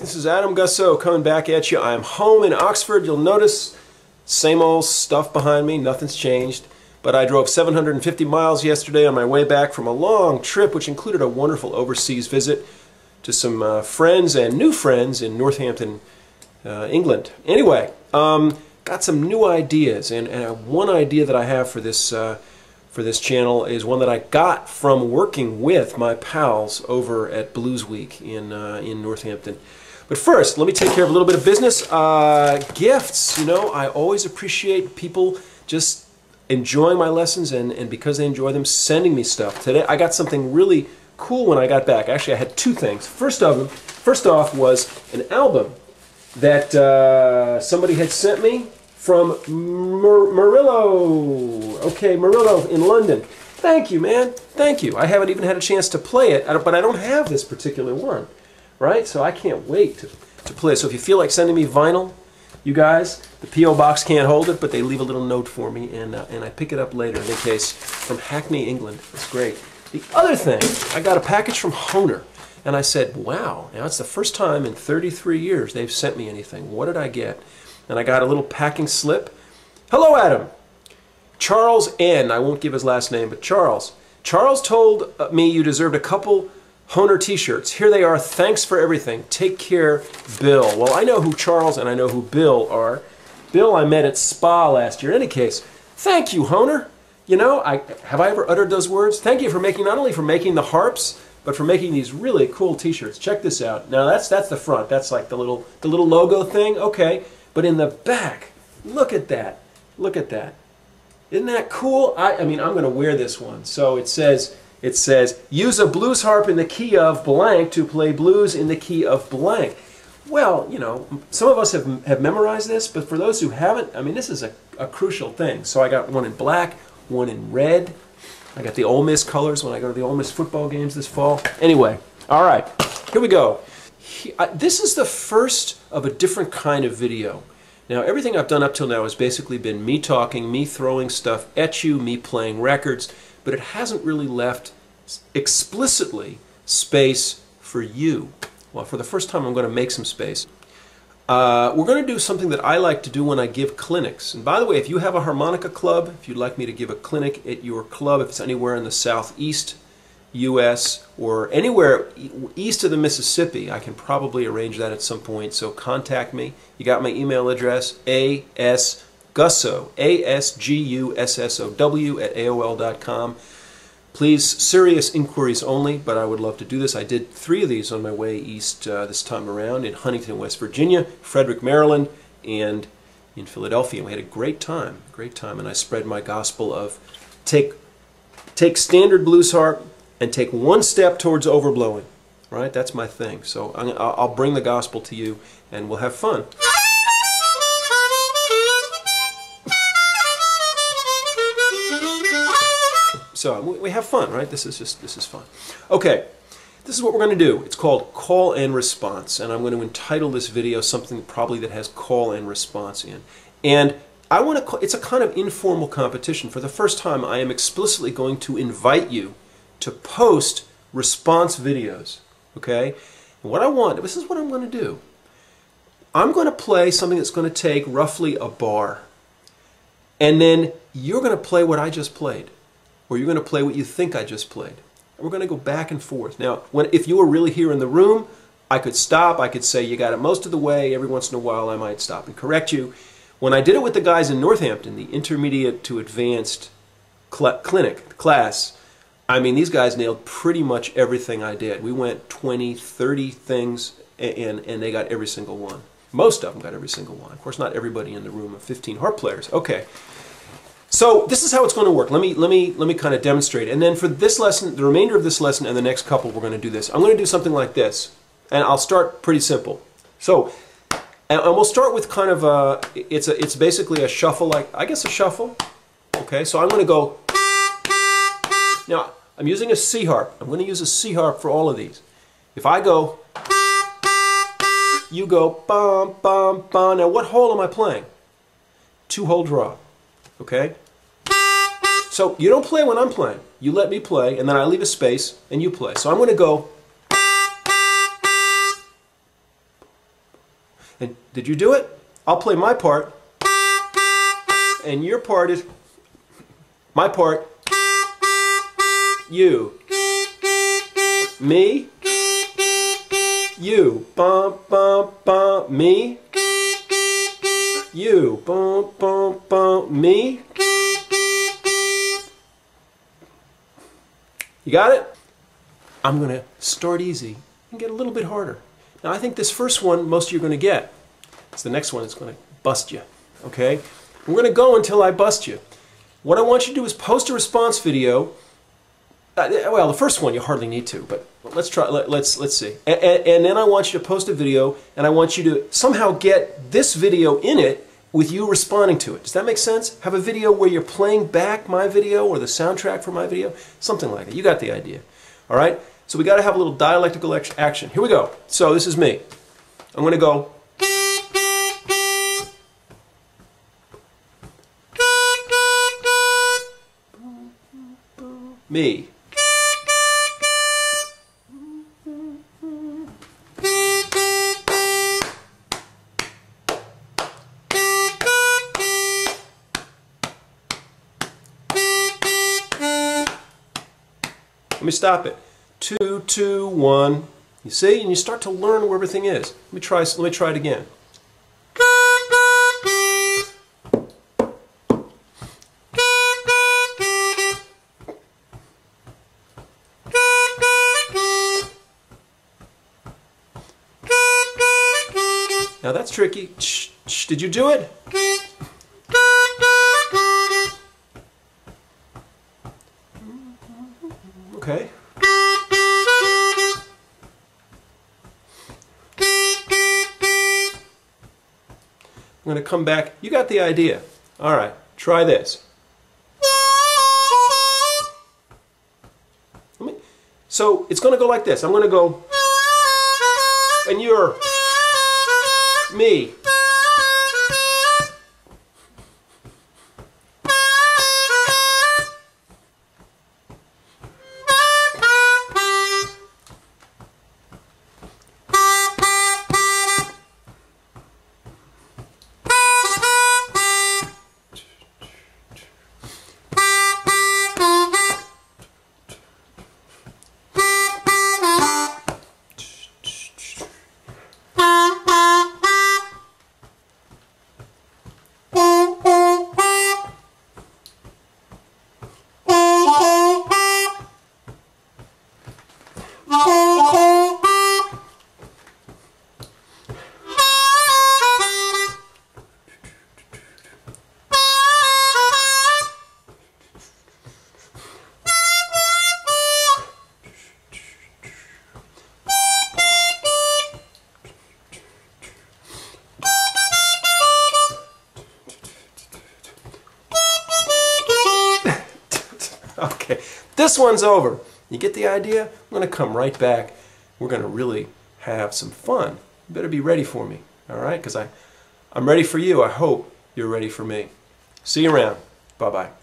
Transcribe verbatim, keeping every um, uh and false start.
this is Adam Gussow coming back at you. I'm home in Oxford. You'll notice same old stuff behind me, nothing's changed. But I drove seven hundred fifty miles yesterday on my way back from a long trip, which included a wonderful overseas visit to some uh, friends and new friends in Northampton, uh, England. Anyway, um, got some new ideas, and, and one idea that I have for this uh, for this channel is one that I got from working with my pals over at Blues Week in uh, in Northampton. But first, let me take care of a little bit of business. Uh, gifts, you know, I always appreciate people just enjoying my lessons, and, and because they enjoy them, sending me stuff. Today I got something really cool when I got back. Actually, I had two things. First of them, first off was an album that uh, somebody had sent me from Mer Murillo. Okay, Murillo in London. Thank you, man. Thank you. I haven't even had a chance to play it, but I don't have this particular one, right? So I can't wait to, to play it. So if you feel like sending me vinyl, you guys, the P O box can't hold it, but they leave a little note for me, and uh, and I pick it up later in any case from Hackney, England. It's great. The other thing, I got a package from Hohner, and I said, wow, now it's the first time in thirty-three years they've sent me anything. What did I get? And I got a little packing slip. Hello, Adam. Charles N. I won't give his last name, but Charles. Charles told me you deserved a couple Hohner t-shirts. Here they are. Thanks for everything. Take care, Bill. Well, I know who Charles and I know who Bill are. Bill I met at Spa last year. In any case, thank you, Hohner. You know, I, have I ever uttered those words? Thank you for making, not only for making the harps, but for making these really cool t-shirts. Check this out. Now, that's that's the front. That's like the little, the little logo thing. Okay. But in the back, look at that. Look at that. Isn't that cool? I, I mean, I'm going to wear this one. So it says... It says, use a blues harp in the key of blank to play blues in the key of blank. Well, you know, some of us have, have memorized this, but for those who haven't, I mean, this is a, a crucial thing. So I got one in black, one in red. I got the Ole Miss colors when I go to the Ole Miss football games this fall. Anyway, all right, here we go. He, I, this is the first of a different kind of video. Now, everything I've done up till now has basically been me talking, me throwing stuff at you, me playing records, but it hasn't really left explicitly space for you. Well, for the first time, I'm going to make some space. Uh, we're going to do something that I like to do when I give clinics. And by the way, if you have a harmonica club, if you'd like me to give a clinic at your club, if it's anywhere in the southeast U S or anywhere east of the Mississippi, I can probably arrange that at some point. So contact me. You got my email address, A S Gussow, A S G U S S O W at A O L dot com. Please, serious inquiries only, but I would love to do this. I did three of these on my way east uh, this time around in Huntington, West Virginia, Frederick, Maryland, and in Philadelphia. We had a great time, great time, and I spread my gospel of take, take standard blues harp and take one step towards overblowing, right? That's my thing. So I'm, I'll bring the gospel to you, and we'll have fun. So we have fun, right? This is just, this is fun. Okay, this is what we're going to do. It's called Call and Response, and I'm going to entitle this video something probably that has call and response in. And I want to, it's a kind of informal competition. For the first time, I am explicitly going to invite you to post response videos, okay? And what I want, this is what I'm going to do. I'm going to play something that's going to take roughly a bar, and then you're going to play what I just played, or you're going to play what you think I just played. And we're going to go back and forth. Now, when, if you were really here in the room, I could stop. I could say, you got it most of the way. Every once in a while, I might stop and correct you. When I did it with the guys in Northampton, the intermediate to advanced cl clinic, class, I mean, these guys nailed pretty much everything I did. We went twenty, thirty things, and, and they got every single one. Most of them got every single one. Of course, not everybody in the room of fifteen harp players. Okay. So this is how it's going to work. Let me let me let me kind of demonstrate. And then for this lesson, the remainder of this lesson and the next couple, we're going to do this. I'm going to do something like this, and I'll start pretty simple. So, and, and we'll start with kind of a it's a it's basically a shuffle, like I guess a shuffle. Okay. So I'm going to go. Now I'm using a C harp. I'm going to use a C harp for all of these. If I go, you go bum bum bum. Now what hole am I playing? Two hole draw. Okay? So you don't play when I'm playing. You let me play, and then I leave a space, and you play. So I'm going to go. And did you do it? I'll play my part. And your part is my part. You. Me. You. Bum, bum, bum. Me. You. Bum, bum, bum. Me. You got it? I'm going to start easy and get a little bit harder. Now I think this first one most of you are going to get. It's the next one that's going to bust you. Okay? We're going to go until I bust you. What I want you to do is post a response video. Uh, well, the first one you hardly need to, but let's try. Let, let's let's see. And, and, and then I want you to post a video, and I want you to somehow get this video in it with you responding to it. Does that make sense? Have a video where you're playing back my video or the soundtrack for my video, something like that. You got the idea. All right. So we got to have a little dialectical action. Here we go. So this is me. I'm going to go. Me. Let me stop it. Two, two, one. You see, and you start to learn where everything is. Let me try. Let me try it again. Now that's tricky. Shh, shh. Did you do it? Okay. I'm going to come back. You got the idea. All right, try this. Let me, so it's going to go like this. I'm going to go, and you're me. Okay, this one's over. You get the idea? I'm going to come right back. We're going to really have some fun. You better be ready for me, all right? Because I, I'm ready for you. I hope you're ready for me. See you around. Bye-bye.